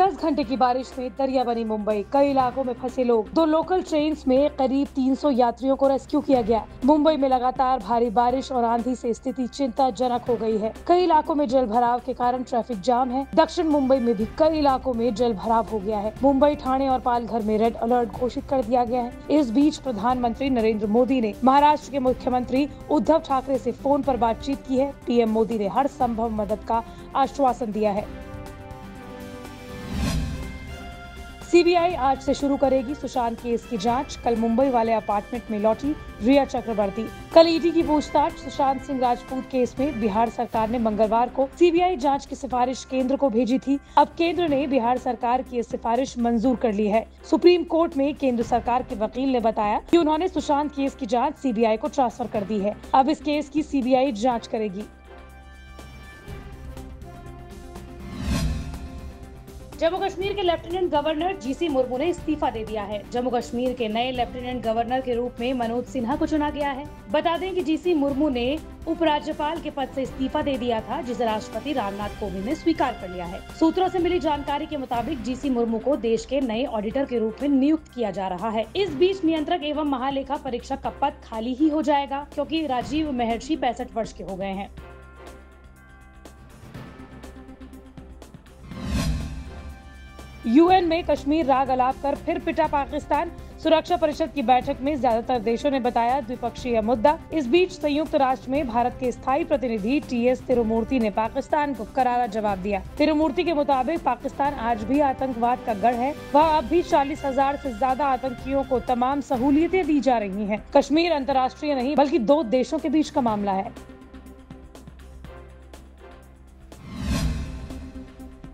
67 घंटे की बारिश में दरिया बनी मुंबई, कई इलाकों में फंसे लोग। दो लोकल ट्रेन में करीब 300 यात्रियों को रेस्क्यू किया गया। मुंबई में लगातार भारी बारिश और आंधी से स्थिति चिंताजनक हो गई है। कई इलाकों में जल भराव के कारण ट्रैफिक जाम है। दक्षिण मुंबई में भी कई इलाकों में जल भराव हो गया है। मुंबई, ठाणे और पालघर में रेड अलर्ट घोषित कर दिया गया है। इस बीच प्रधानमंत्री नरेंद्र मोदी ने महाराष्ट्र के मुख्यमंत्री उद्धव ठाकरे से फोन पर बातचीत की है। पीएम मोदी ने हर संभव मदद का आश्वासन दिया है। सीबीआई आज से शुरू करेगी सुशांत केस की जांच। कल मुंबई वाले अपार्टमेंट में लौटी रिया चक्रवर्ती। कल ईडी की पूछताछ। सुशांत सिंह राजपूत केस में बिहार सरकार ने मंगलवार को सीबीआई जांच की सिफारिश केंद्र को भेजी थी। अब केंद्र ने बिहार सरकार की सिफारिश मंजूर कर ली है। सुप्रीम कोर्ट में केंद्र सरकार के वकील ने बताया कि उन्होंने सुशांत केस की जाँच सीबीआई को ट्रांसफर कर दी है। अब इस केस की सीबीआई जाँच करेगी। जम्मू कश्मीर के लेफ्टिनेंट गवर्नर जीसी मुर्मू ने इस्तीफा दे दिया है। जम्मू कश्मीर के नए लेफ्टिनेंट गवर्नर के रूप में मनोज सिन्हा को चुना गया है। बता दें कि जीसी मुर्मू ने उपराज्यपाल के पद से इस्तीफा दे दिया था, जिसे राष्ट्रपति रामनाथ कोविंद ने स्वीकार कर लिया है। सूत्रों से मिली जानकारी के मुताबिक जीसी मुर्मू को देश के नए ऑडिटर के रूप में नियुक्त किया जा रहा है। इस बीच नियंत्रक एवं महालेखा परीक्षक का पद खाली ही हो जाएगा, क्योंकि राजीव महर्षि 65 वर्ष के हो गए हैं। यूएन में कश्मीर राग अलाप कर फिर पिटा पाकिस्तान। सुरक्षा परिषद की बैठक में ज्यादातर देशों ने बताया द्विपक्षीय मुद्दा। इस बीच संयुक्त राष्ट्र में भारत के स्थायी प्रतिनिधि टीएस तिरुमूर्ति ने पाकिस्तान को करारा जवाब दिया। तिरुमूर्ति के मुताबिक पाकिस्तान आज भी आतंकवाद का गढ़ है। वह अब भी 40,000 से ज्यादा आतंकियों को तमाम सहूलियतें दी जा रही है। कश्मीर अंतर्राष्ट्रीय नहीं बल्कि दो देशों के बीच का मामला है।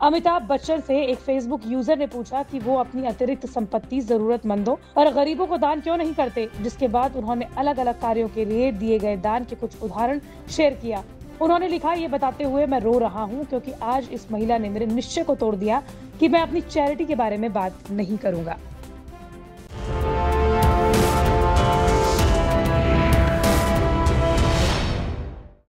अमिताभ बच्चन से एक फेसबुक यूजर ने पूछा कि वो अपनी अतिरिक्त संपत्ति जरूरतमंदों और गरीबों को दान क्यों नहीं करते, जिसके बाद उन्होंने अलग अलग कार्यों के लिए दिए गए दान के कुछ उदाहरण शेयर किया। उन्होंने लिखा, ये बताते हुए मैं रो रहा हूँ क्योंकि आज इस महिला ने मेरे निश्चय को तोड़ दिया कि मैं अपनी चैरिटी के बारे में बात नहीं करूँगा।